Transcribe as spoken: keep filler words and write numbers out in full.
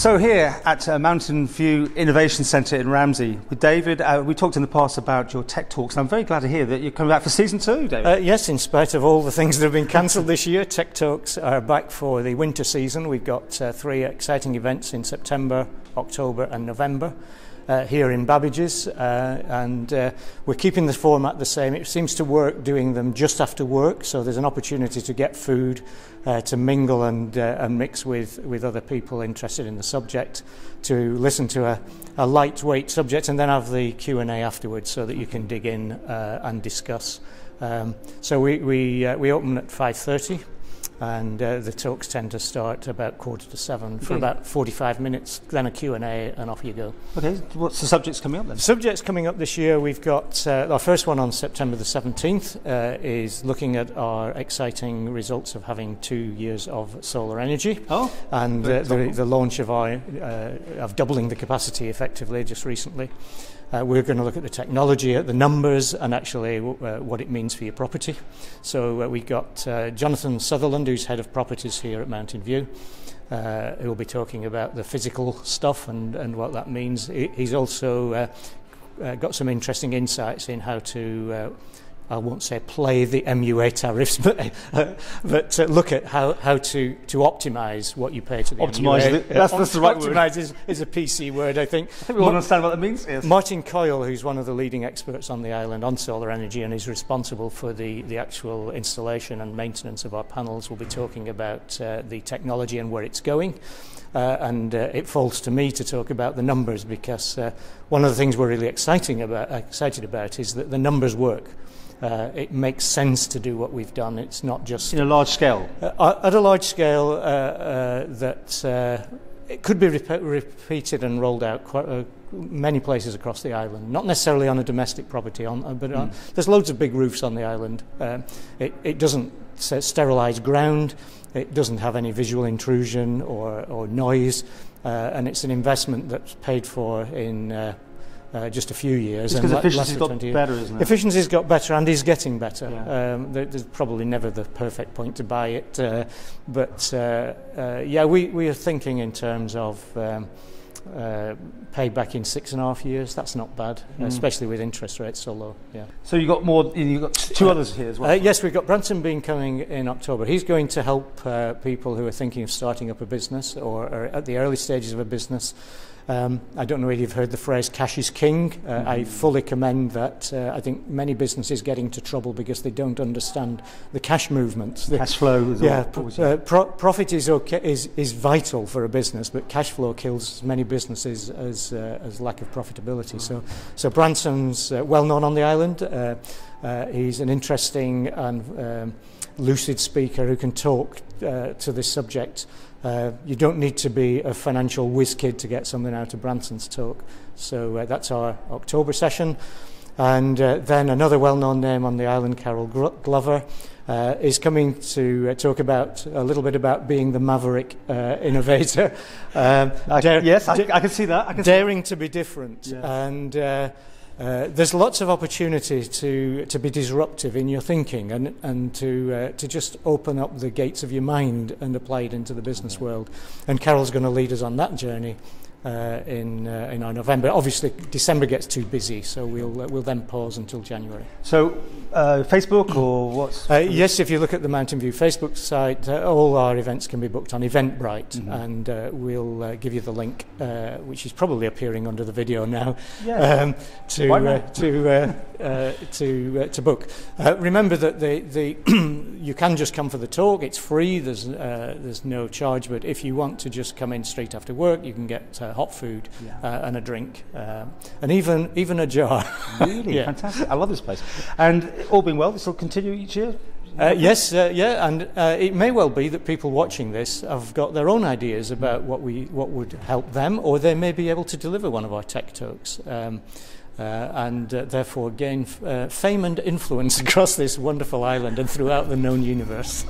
So here at uh, Mountain View Innovation Centre in Ramsey, with David, uh, we talked in the past about your Tech Talks, and I'm very glad to hear that you're coming back for season two, David. Uh, yes, in spite of all the things that have been cancelled this year, Tech Talks are back for the winter season. We've got uh, three exciting events in September, October and November. Uh, here in Babbage's, uh, and uh, we're keeping the format the same. It seems to work doing them just after work, so there's an opportunity to get food, uh, to mingle and, uh, and mix with, with other people interested in the subject, to listen to a, a lightweight subject, and then have the Q and A afterwards so that you can dig in uh, and discuss. Um, so we, we, uh, we open at five thirty. And uh, the talks tend to start about quarter to seven for okay. about forty-five minutes, then a Q and A, and off you go. Okay, what's the subjects coming up then? The subjects coming up this year, we've got uh, our first one on September the seventeenth uh, is looking at our exciting results of having two years of solar energy. Oh, and uh, the, the launch of our uh, of doubling the capacity effectively just recently. Uh, we're going to look at the technology, at the numbers, and actually uh, what it means for your property. So uh, we've got uh, Jonathan Sutherland, who's head of properties here at Mountain View, uh, who will be talking about the physical stuff and, and what that means. He's also uh, uh, got some interesting insights in how to... Uh, I won't say play the M U A tariffs, but, uh, but uh, look at how, how to, to optimise what you pay to the optimise M U A. The, that's, uh, that's the right word. Optimise is, is a P C word, I think. I think we all Ma understand what that means. Yes. Martin Coyle, who's one of the leading experts on the island on solar energy and is responsible for the, the actual installation and maintenance of our panels, will be talking about uh, the technology and where it's going. Uh, and uh, it falls to me to talk about the numbers, because uh, one of the things we're really exciting about, excited about is that the numbers work. Uh, it makes sense to do what we've done. It's not just... In a large scale? Uh, at a large scale uh, uh, that uh, it could be rep repeated and rolled out quite uh, many places across the island. Not necessarily on a domestic property, on, uh, but mm. on, there's loads of big roofs on the island. Uh, it, it doesn't sterilise ground. It doesn't have any visual intrusion or, or noise. Uh, and it's an investment that's paid for in... Uh, Uh, just a few years. Because efficiency's got better, isn't it? Efficiency's got better and is getting better. Yeah. Um, there, there's probably never the perfect point to buy it. Uh, but, uh, uh, yeah, we, we are thinking in terms of um, uh, payback in six and a half years. That's not bad, mm. especially with interest rates so low. Yeah. So you've got, more, you've got two uh, others here as well? Uh, yes, we've got Branson Bean coming in October. He's going to help uh, people who are thinking of starting up a business or are at the early stages of a business. Um, I don't know whether you've heard the phrase cash is king. Uh, mm-hmm. I fully commend that. Uh, I think many businesses get into trouble because they don't understand the cash movements. The cash flow is yeah, all, uh, pro profit is, okay, is, is vital for a business, but cash flow kills as many businesses as, uh, as lack of profitability. Mm-hmm. So, so Branson's uh, well known on the island. Uh, uh, he's an interesting and um, lucid speaker who can talk uh, to this subject. Uh, you don't need to be a financial whiz kid to get something out of Branson's talk. So uh, that's our October session. And uh, then another well-known name on the island, Carol Glover, uh, is coming to uh, talk about a little bit about being the maverick uh, innovator. Um, I, yes, I, I can see that. I can daring see. to be different. Yes. And... Uh, Uh, there's lots of opportunity to, to be disruptive in your thinking and, and to, uh, to just open up the gates of your mind and apply it into the business world. And Carol's going to lead us on that journey uh, in, uh, in our November. Obviously, December gets too busy, so we'll, uh, we'll then pause until January. So, uh, Facebook or what's... Uh, yes, if you look at the Mountain View Facebook site, uh, all our events can be booked on Eventbrite, mm-hmm. and uh, we'll uh, give you the link, uh, which is probably appearing under the video now, yeah. um, to... Uh, to uh, uh, to uh, to book. Uh, remember that the the you can just come for the talk. It's free. There's uh, there's no charge. But if you want to just come in straight after work, you can get uh, hot food yeah. uh, and a drink uh, and even even a jar. Really yeah. fantastic! I love this place. And all being well, this will continue each year. Uh, yes, uh, yeah, and uh, it may well be that people watching this have got their own ideas about what we what would help them, or they may be able to deliver one of our tech talks. Um, Uh, and uh, therefore gain f uh, fame and influence across this wonderful island and throughout the known universe.